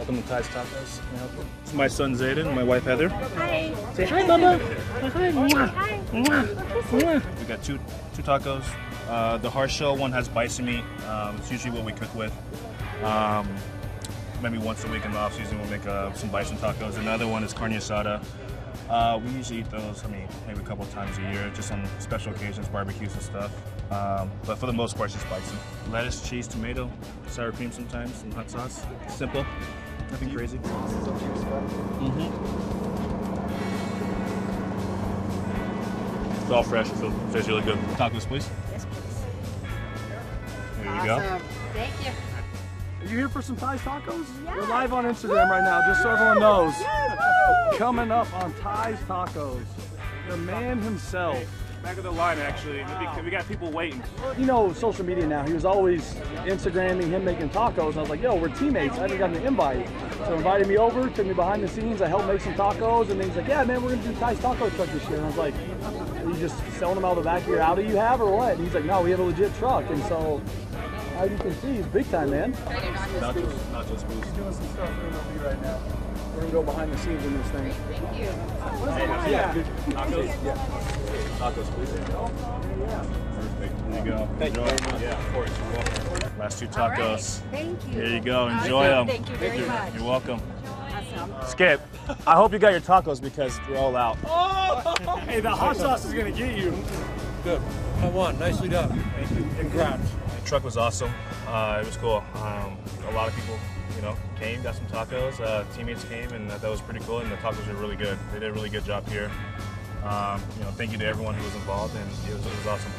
Welcome to Tai's Tacos. Can I help you? It's my son Zayden and my wife Heather. Hi. Say hi, Bubba. Hi. Mwah. Hi. Mwah. We got two tacos. The hard shell one has bison meat. It's usually what we cook with. Maybe once a week in the off season, we'll make some bison tacos. Another one is carne asada. We usually eat those, maybe a couple times a year, just on special occasions, barbecues and stuff. But for the most part, it's just bison. Lettuce, cheese, tomato, sour cream sometimes, some hot sauce. Simple, nothing crazy. It's all fresh, so it tastes really good. Tacos, please. Yes, please. There you go. Thank you. Are you here for some Tai's tacos? Yes. We're live on Instagram right now, just so everyone knows. Yes. Coming up on Tai's tacos, the man himself. Back of the line, actually. Wow. We got people waiting. You know, social media now. He was always Instagramming him making tacos, and I was like, "Yo, we're teammates." I haven't gotten an invite, so he invited me over, took me behind the scenes. I helped make some tacos, and then he's like, "Yeah, man, we're gonna do Tai's taco truck this year." And I was like, "Are you just selling them out of the back of your Audi you have, or what?" And he's like, "No, we have a legit truck," and so. As you can see, he's big time, man. Nachos boost. He's doing some stuff with you right now. We're gonna go behind the scenes in this thing. Thank you. Yeah. Nachos. Yeah. Nachos boost. Yeah. Perfect. There you go. Thank you. Yeah, of course. You're welcome. Last two tacos. Right. Thank you. Here you go. Enjoy them. Thank you very much. You're welcome. Awesome. Skip. I hope you got your tacos because we're all out. Oh! Hey, the hot sauce is gonna get you. Good. I won. Nicely done. Thank you. And congrats. The truck was awesome. It was cool. A lot of people, came, got some tacos. Teammates came, and that was pretty cool. And the tacos were really good. They did a really good job here. Thank you to everyone who was involved, and it was awesome.